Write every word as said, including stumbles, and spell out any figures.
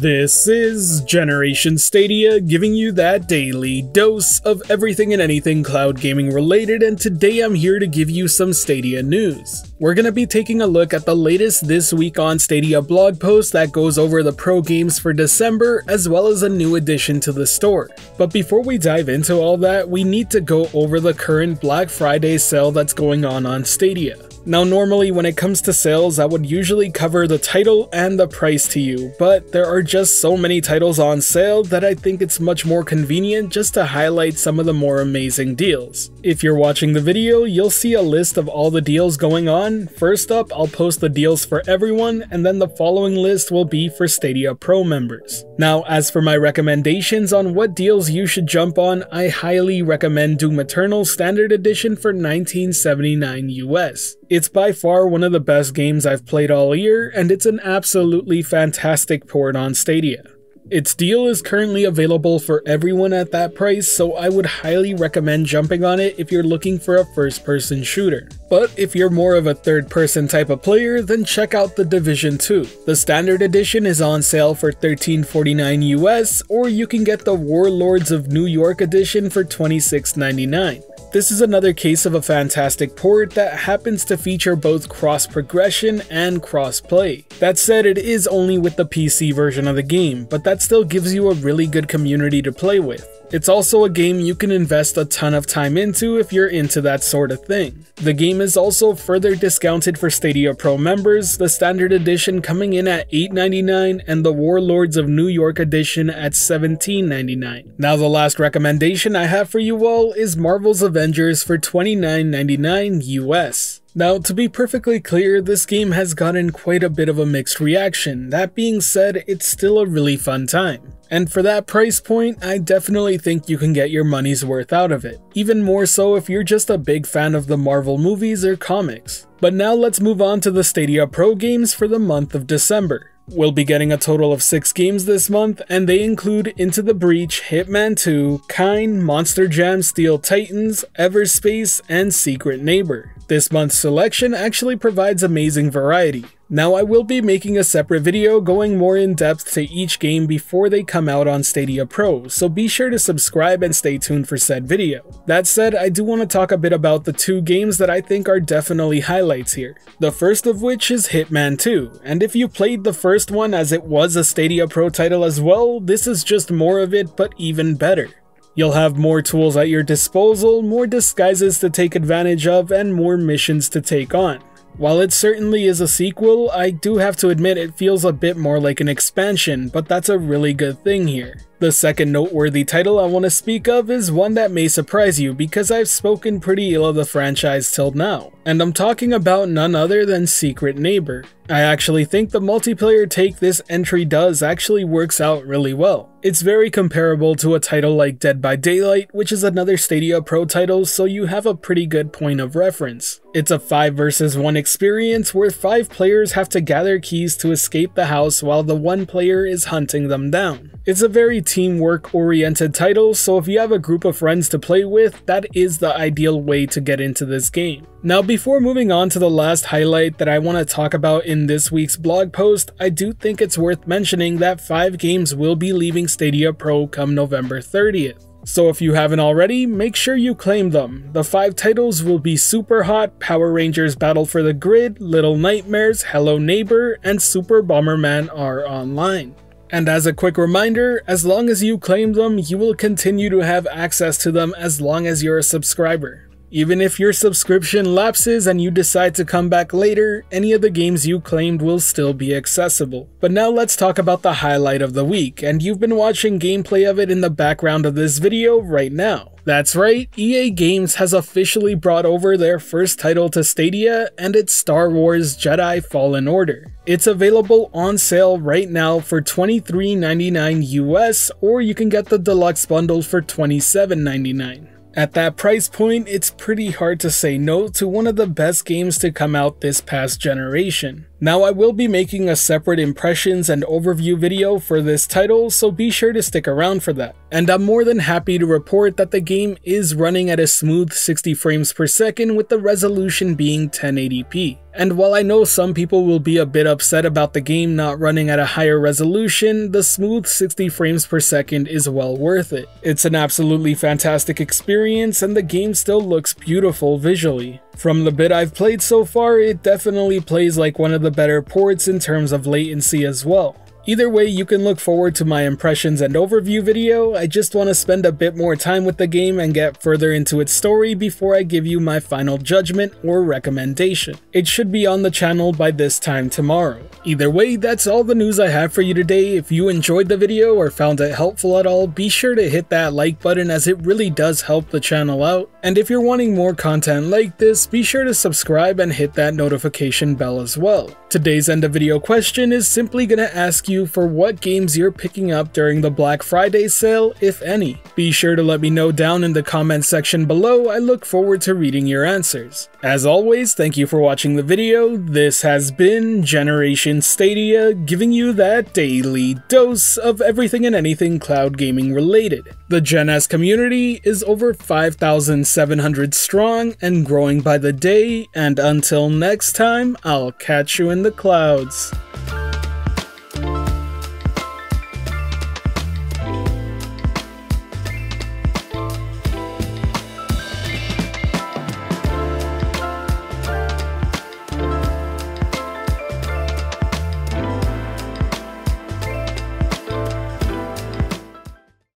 This is Generation Stadia, giving you that daily dose of everything and anything cloud gaming related, and today I'm here to give you some Stadia news. We're gonna be taking a look at the latest This Week on Stadia blog post that goes over the pro games for December, as well as a new addition to the store. But before we dive into all that, we need to go over the current Black Friday sale that's going on on Stadia. Now, normally when it comes to sales, I would usually cover the title and the price to you, but there are just so many titles on sale that I think it's much more convenient just to highlight some of the more amazing deals. If you're watching the video, you'll see a list of all the deals going on. First up, I'll post the deals for everyone, and then the following list will be for Stadia Pro members. Now, as for my recommendations on what deals you should jump on, I highly recommend Doom Eternal Standard Edition for nineteen seventy-nine U S. It's by far one of the best games I've played all year, and it's an absolutely fantastic port on Stadia. Its deal is currently available for everyone at that price, so I would highly recommend jumping on it if you're looking for a first-person shooter. But if you're more of a third-person type of player, then check out The Division two. The Standard Edition is on sale for thirteen forty-nine U S, or you can get the Warlords of New York Edition for twenty-six ninety-nine. This is another case of a fantastic port that happens to feature both cross-progression and cross-play. That said, it is only with the P C version of the game, but that still gives you a really good community to play with. It's also a game you can invest a ton of time into if you're into that sort of thing. The game is also further discounted for Stadia Pro members, the Standard Edition coming in at eight ninety-nine and the Warlords of New York Edition at seventeen ninety-nine. Now, the last recommendation I have for you all is Marvel's Avengers for twenty-nine ninety-nine U S. Now, to be perfectly clear, this game has gotten quite a bit of a mixed reaction. That being said, it's still a really fun time. And for that price point, I definitely think you can get your money's worth out of it. Even more so if you're just a big fan of the Marvel movies or comics. But now let's move on to the Stadia Pro games for the month of December. We'll be getting a total of six games this month, and they include Into the Breach, Hitman two, Kine, Monster Jam, Steel Titans, Everspace, and Secret Neighbor. This month's selection actually provides amazing variety. Now, I will be making a separate video going more in depth to each game before they come out on Stadia Pro, so be sure to subscribe and stay tuned for said video. That said, I do want to talk a bit about the two games that I think are definitely highlights here. The first of which is Hitman two, and if you played the first one as it was a Stadia Pro title as well, this is just more of it, but even better. You'll have more tools at your disposal, more disguises to take advantage of, and more missions to take on. While it certainly is a sequel, I do have to admit it feels a bit more like an expansion, but that's a really good thing here. The second noteworthy title I want to speak of is one that may surprise you because I've spoken pretty ill of the franchise till now, and I'm talking about none other than Secret Neighbor. I actually think the multiplayer take this entry does actually works out really well. It's very comparable to a title like Dead by Daylight, which is another Stadia Pro title, so you have a pretty good point of reference. It's a five versus one experience where five players have to gather keys to escape the house while the one player is hunting them down. It's a very teamwork-oriented title, so if you have a group of friends to play with, that is the ideal way to get into this game. Now, before moving on to the last highlight that I want to talk about in this week's blog post, I do think it's worth mentioning that five games will be leaving Stadia Pro come November thirtieth. So if you haven't already, make sure you claim them. The five titles will be Super Hot, Power Rangers Battle for the Grid, Little Nightmares, Hello Neighbor, and Super Bomberman R Online. And as a quick reminder, as long as you claim them, you will continue to have access to them as long as you're a subscriber. Even if your subscription lapses and you decide to come back later, any of the games you claimed will still be accessible. But now let's talk about the highlight of the week, and you've been watching gameplay of it in the background of this video right now. That's right, E A Games has officially brought over their first title to Stadia, and it's Star Wars Jedi Fallen Order. It's available on sale right now for twenty-three ninety-nine U S, or you can get the deluxe bundle for twenty-seven ninety-nine. At that price point, it's pretty hard to say no to one of the best games to come out this past generation. Now I will be making a separate impressions and overview video for this title, so be sure to stick around for that. And I'm more than happy to report that the game is running at a smooth sixty frames per second with the resolution being ten eighty p. And while I know some people will be a bit upset about the game not running at a higher resolution, the smooth sixty frames per second is well worth it. It's an absolutely fantastic experience and the game still looks beautiful visually. From the bit I've played so far, it definitely plays like one of the better ports in terms of latency as well. Either way, you can look forward to my impressions and overview video. I just want to spend a bit more time with the game and get further into its story before I give you my final judgment or recommendation. It should be on the channel by this time tomorrow. Either way, that's all the news I have for you today. If you enjoyed the video or found it helpful at all, be sure to hit that like button as it really does help the channel out. And if you're wanting more content like this, be sure to subscribe and hit that notification bell as well. Today's end of video question is simply going to ask you for what games you're picking up during the Black Friday sale, if any. Be sure to let me know down in the comments section below. I look forward to reading your answers. As always, thank you for watching the video. This has been Generation Stadia, giving you that daily dose of everything and anything cloud gaming related. The Gen S community is over five thousand seven hundred strong and growing by the day, and until next time, I'll catch you in the clouds.